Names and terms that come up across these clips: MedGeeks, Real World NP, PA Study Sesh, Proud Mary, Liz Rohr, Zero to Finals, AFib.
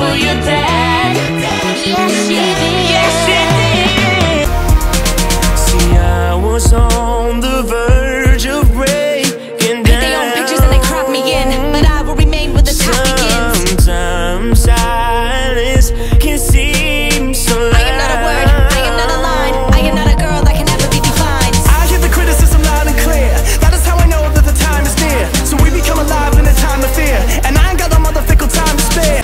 for your dad. Yes, she did. Yes, she did. See, I was on the verge of breaking down. They own pictures and they crop me in, but I will remain with the top begins. Sometimes silence can seem so loud. I am not a word, I am not a line, I am not a girl that can ever be defined. I hear the criticism loud and clear. That is how I know that the time is near. So we become alive in a time of fear, and I ain't got no mother fickle time to spare.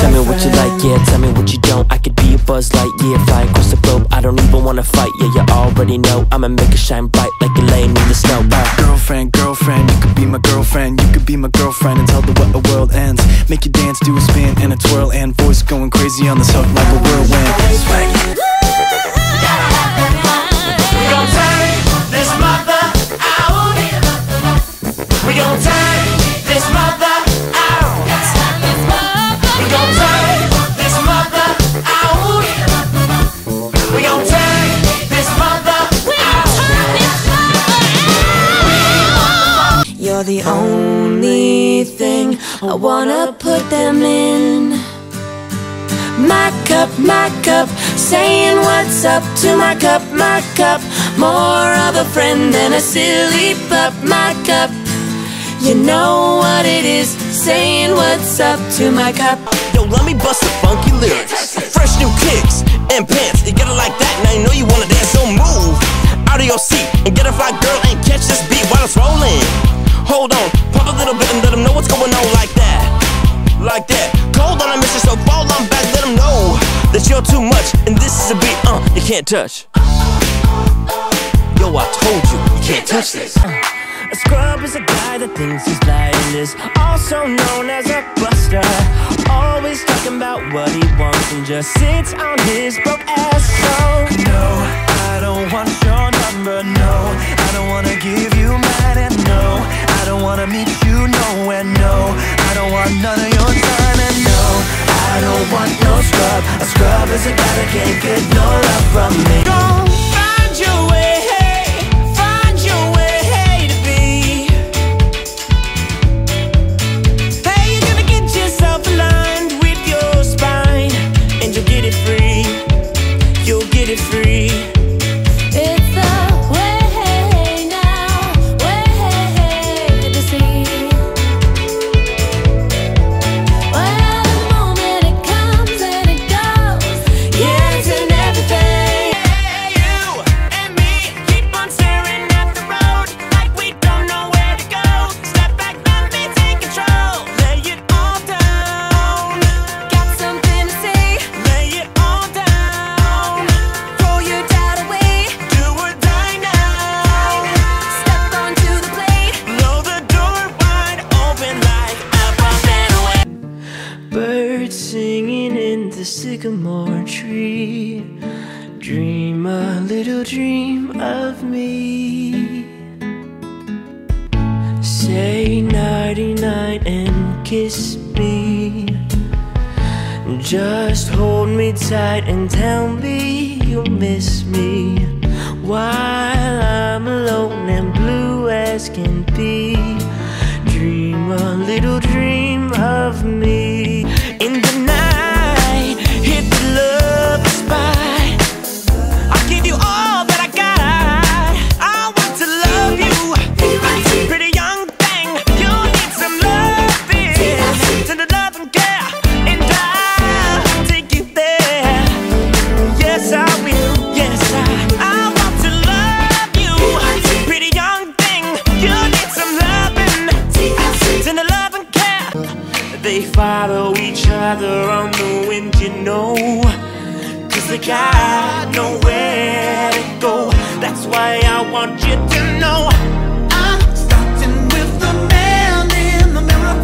Tell me what you like, yeah, tell me what you don't. I could be a Buzz Lightyear, fly across the globe. I don't even wanna fight, yeah, you already know. I'ma make it shine bright like a lane in the snow. Girlfriend, girlfriend, you could be my girlfriend. You could be my girlfriend until the world ends. Make you dance, do a spin and a twirl, and voice going crazy on this hook like a whirlwind. Swing. You're the only thing I wanna put them in. My cup, saying what's up to my cup, more of a friend than a silly pup, my cup. You know what it is, saying what's up to my cup. Yo, let me bust the funky lyrics, fresh new kicks and pants. You gotta like that, now you know you wanna dance, so move out of your seat and get a fly girl and catch this beat while it's rolling. Hold on, pop a little bit and let them know what's going on like that. Like that, cold on a mission, so fall on back. Let them know that you're too much, and this is a beat, you can't touch. Yo, I told you, you can't touch this. A scrub is a guy that thinks he's lying, is also known as a buster. Always talking about what he wants and just sits on his broke ass. So no, I don't want your number, no, I don't wanna give you mine, and no, I don't wanna meet you nowhere, no, I don't want none of your time, and no, I don't want no scrub. A scrub is a guy that can't get no love from me. Go find your way to be. How you gonna get yourself aligned with your spine, and you'll get it free, you'll get it free. It's a singing in the sycamore tree, dream a little dream of me. Say nighty night and kiss me. Just hold me tight and tell me you'll miss me while I'm alone and blue as can be. Dream a little dream of me. In the night, hit the love spot. I'll give you all that I got. I want to love you, pretty young thing. You need some loving, tend to love and care, and I'll take you there. Yes, I will. Yes, I want to love you, pretty young thing. You need some loving, tend to love and care. They follow each other on the wind, you know, 'cause they got nowhere to go. That's why I want you to know I'm starting with the man in the mirror.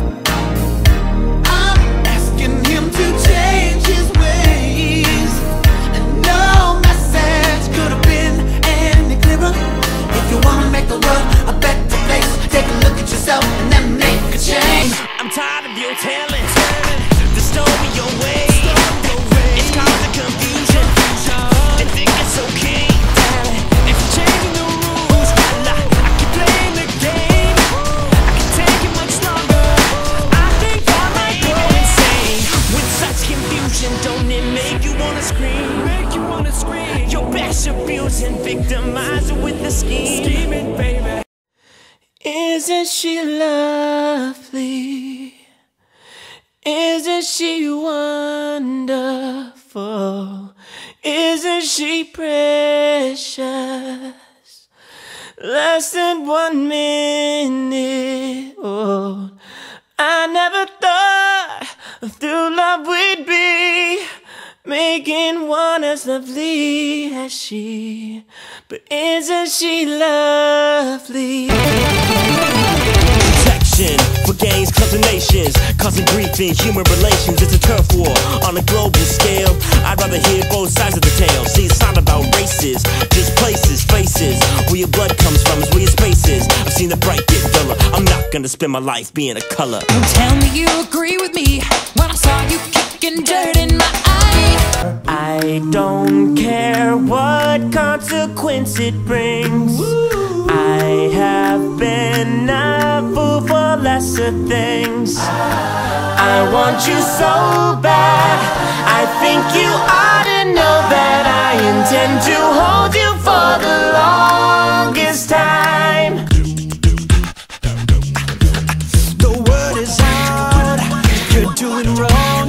I'm asking him to change his ways, and no message could have been any clearer. If you wanna make the world a better place, take a look at yourself and then make a change. I'm tired of you telling the story your way. It's called the confusion, and think it's okay if you're changing the rules. I confusion, don't it make you wanna scream? Make you wanna scream. Your best abusing, victimizing with the scheme. Scheming, baby. Isn't she lovely? Isn't she wonderful? Isn't she precious? Less than 1 minute old. I never thought through love we'd be making one as lovely as she. But isn't she lovely? Protection for gangs, clubs and nations, causing grief in human relations. It's a turf war on a global scale. I'd rather hear both sides of the tale. See, it's not about races, just places, faces. Where your blood comes from is where your space is. I've seen the bright get duller. I'm not gonna spend my life being a color. Don't tell me you agree with me when I saw you kicking dirt in my eye. I don't care what consequence it brings. I have been a fool for lesser things. I want you so bad. I think you ought to know that I intend to hold you for the longest time. The word is out, you're doing wrong.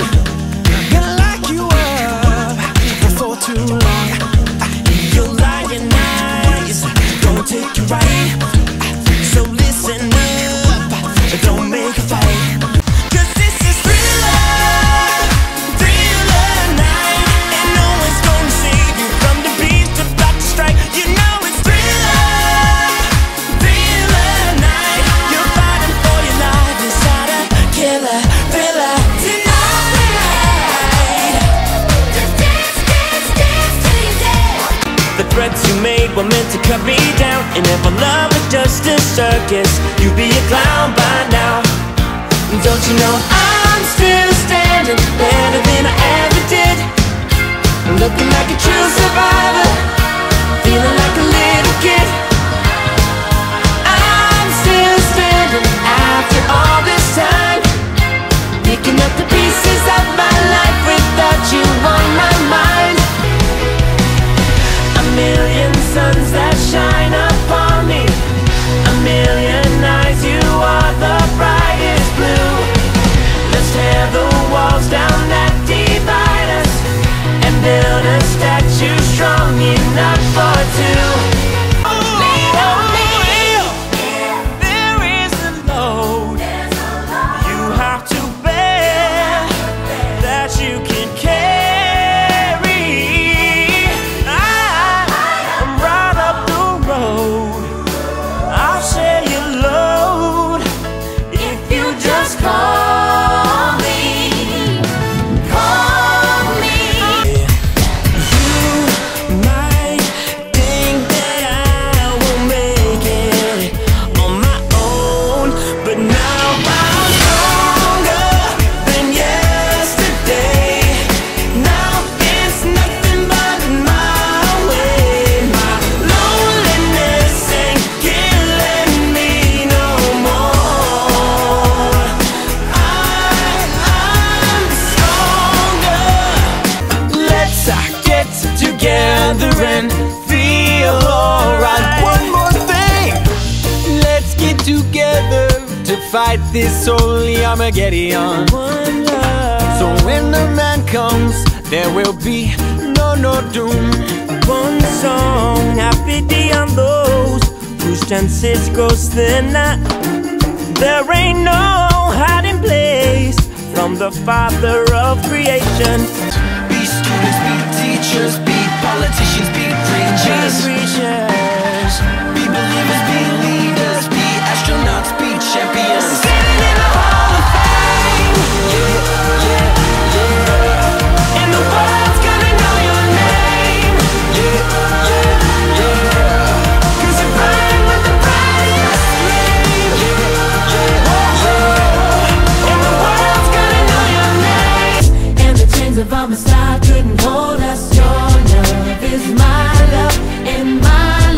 Gonna lock you up before too long. You're lying nice, gonna take you right. So listen up, don't make a fight. Were meant to cut me down, and if our love was just a circus, you'd be a clown by now. Don't you know I'm still standing, better than I ever did, looking like a true survivor, feeling like a little kid. I'm still standing after all this time, picking up the pieces of my life without you on my mind. A million suns that shine upon me, a million eyes, you are the brightest blue. Let's tear the walls down that divide us, and build a statue strong enough for two. And feel alright. One more thing, let's get together to fight this holy Armageddon. So when the man comes, there will be no doom. One song, have pity on those whose chances grow thinner. There ain't no hiding place from the Father of creation. Be students, be teachers, be politicians, be preachers. Be believers, be leaders, be astronauts, be champions. Standing in the Hall of Fame. Yeah, yeah, yeah. And the world's gonna know your name. Yeah, yeah, yeah. 'Cause you burn with the pride of your flame. Yeah, yeah, yeah. And the world's gonna know your name. And the chains of our Messiah couldn't hold us. Is my love and my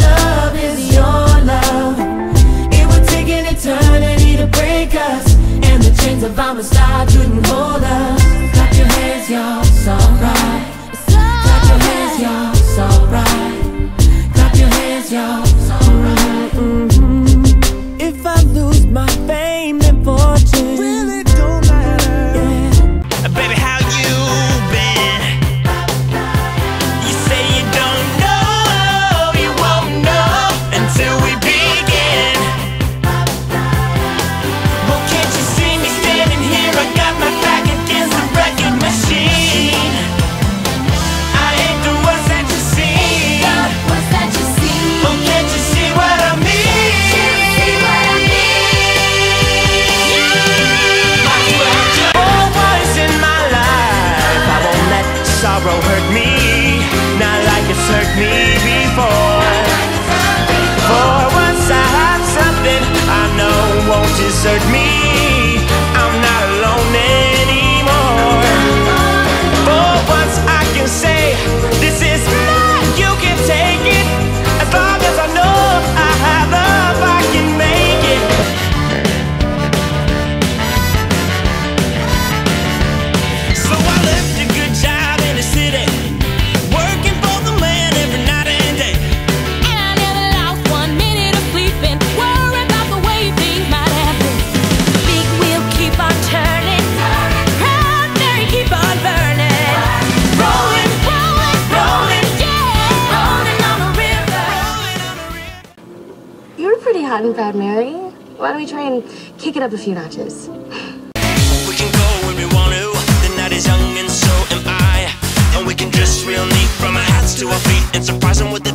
out in Proud Mary, why don't we try and kick it up a few notches? We can go where we want to, the night is young and so am I. And we can dress real neat from our hats to our feet and surprise them with the